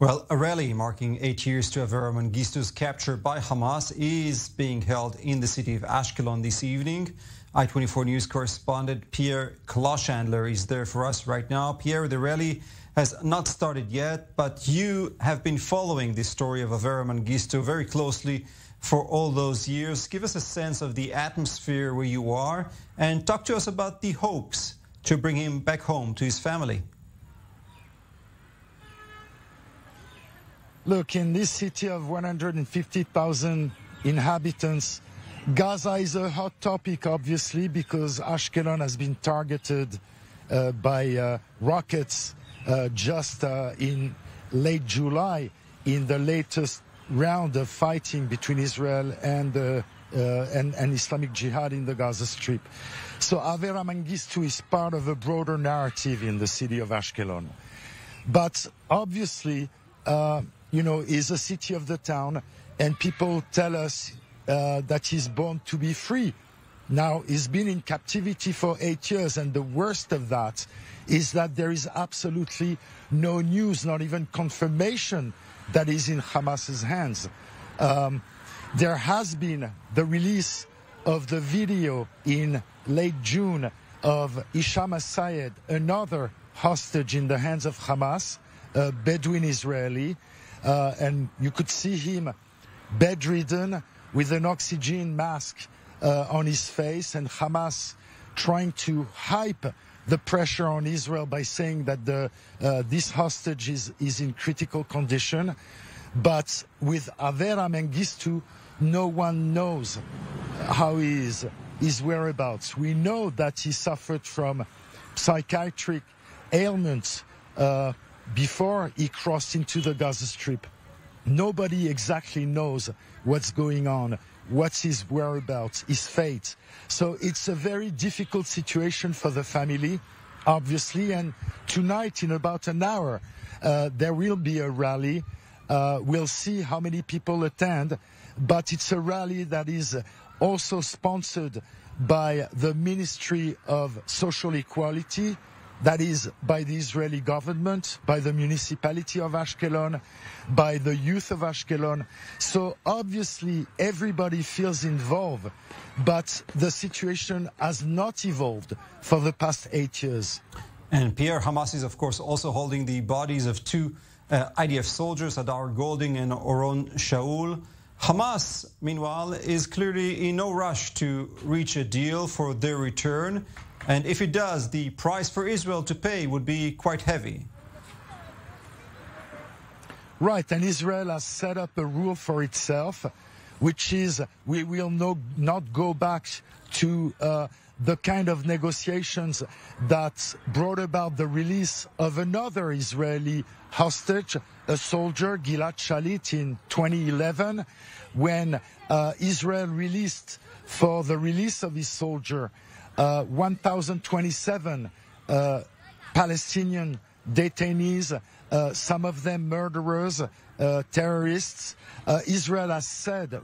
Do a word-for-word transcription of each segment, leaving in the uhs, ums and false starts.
Well, a rally marking eight years to Avera Mengistu's capture by Hamas is being held in the city of Ashkelon this evening. I twenty-four News correspondent Pierre Klochendler is there for us right now. Pierre, the rally has not started yet, but you have been following the story of Avera Mengistu very closely for all those years. Give us a sense of the atmosphere where you are and talk to us about the hopes to bring him back home to his family. Look, in this city of one hundred fifty thousand inhabitants, Gaza is a hot topic, obviously, because Ashkelon has been targeted uh, by uh, rockets uh, just uh, in late July in the latest round of fighting between Israel and, uh, uh, and, and Islamic Jihad in the Gaza Strip. So Avera Mengistu is part of a broader narrative in the city of Ashkelon. But obviously, uh, you know, is a city of the town, and people tell us uh, that he's born to be free. Now, he's been in captivity for eight years, and the worst of that is that there is absolutely no news, not even confirmation, that is in Hamas's hands. Um, there has been the release of the video in late June of Ishama Sayed, another hostage in the hands of Hamas, a Bedouin Israeli, Uh, and you could see him bedridden with an oxygen mask uh, on his face, and Hamas trying to hype the pressure on Israel by saying that the, uh, this hostage is, is in critical condition. But with Avera Mengistu, no one knows how he is, his whereabouts. We know that he suffered from psychiatric ailments uh, before he crossed into the Gaza Strip. Nobody exactly knows what's going on, what's his whereabouts, his fate. So it's a very difficult situation for the family, obviously, and tonight, in about an hour, uh, there will be a rally. Uh, we'll see how many people attend, but it's a rally that is also sponsored by the Ministry of Social Equality, that is by the Israeli government, by the municipality of Ashkelon, by the youth of Ashkelon. So obviously everybody feels involved, but the situation has not evolved for the past eight years. And Pierre, Hamas is of course also holding the bodies of two uh, I D F soldiers, Adar Golding and Oron Shaul. Hamas, meanwhile, is clearly in no rush to reach a deal for their return. And if it does, the price for Israel to pay would be quite heavy. Right, and Israel has set up a rule for itself, which is we will no, not go back to uh, the kind of negotiations that brought about the release of another Israeli hostage, a soldier, Gilad Shalit, in twenty eleven, when uh, Israel released, for the release of his soldier, Uh, one thousand twenty-seven uh, Palestinian detainees, uh, some of them murderers, uh, terrorists. Uh, Israel has said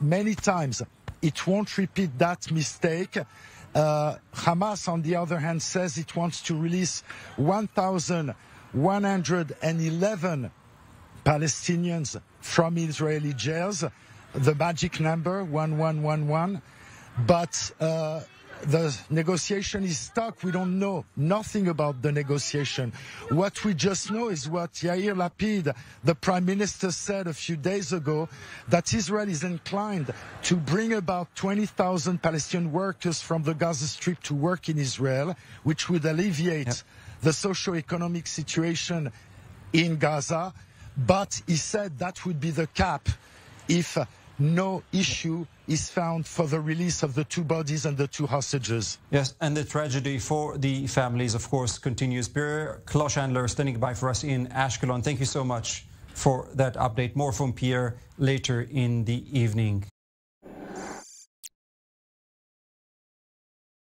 many times it won't repeat that mistake. Uh, Hamas, on the other hand, says it wants to release one thousand one hundred eleven Palestinians from Israeli jails, the magic number, one one one one. But uh, the negotiation is stuck. We don't know nothing about the negotiation. What we just know is what Yair Lapid, the prime minister, said a few days ago, that Israel is inclined to bring about twenty thousand Palestinian workers from the Gaza Strip to work in Israel, which would alleviate yep. the socio-economic situation in Gaza. But he said that would be the cap if no issue is found for the release of the two bodies and the two hostages. Yes, and the tragedy for the families, of course, continues. Pierre Klochendler standing by for us in Ashkelon. Thank you so much for that update. More from Pierre later in the evening.